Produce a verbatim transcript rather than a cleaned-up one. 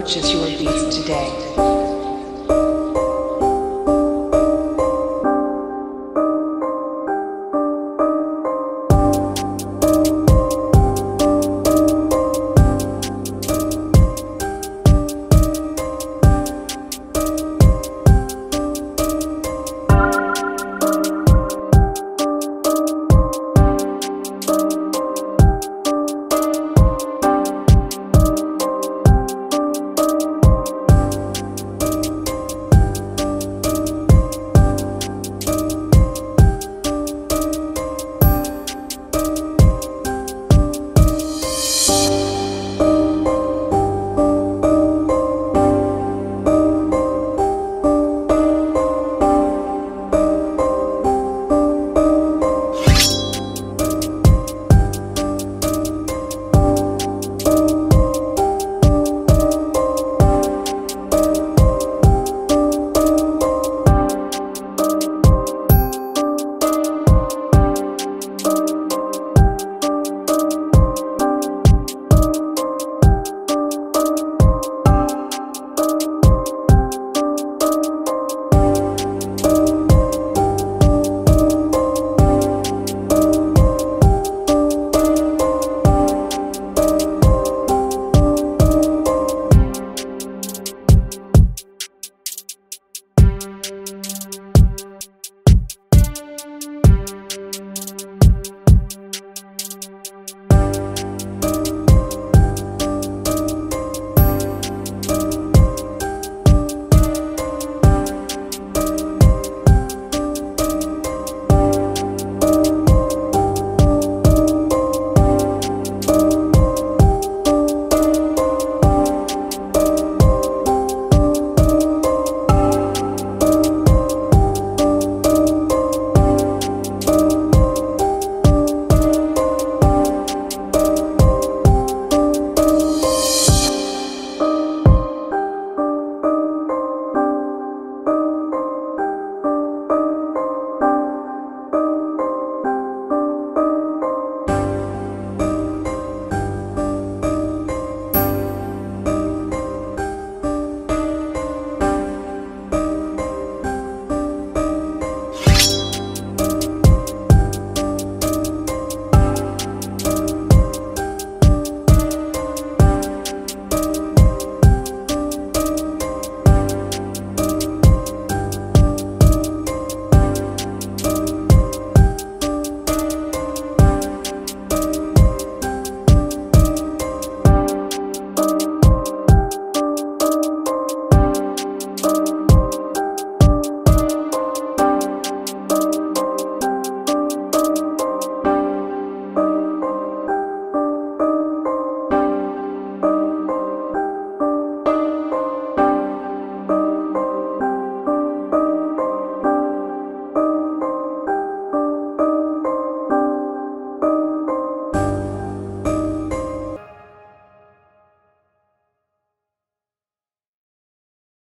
purchase your beads today.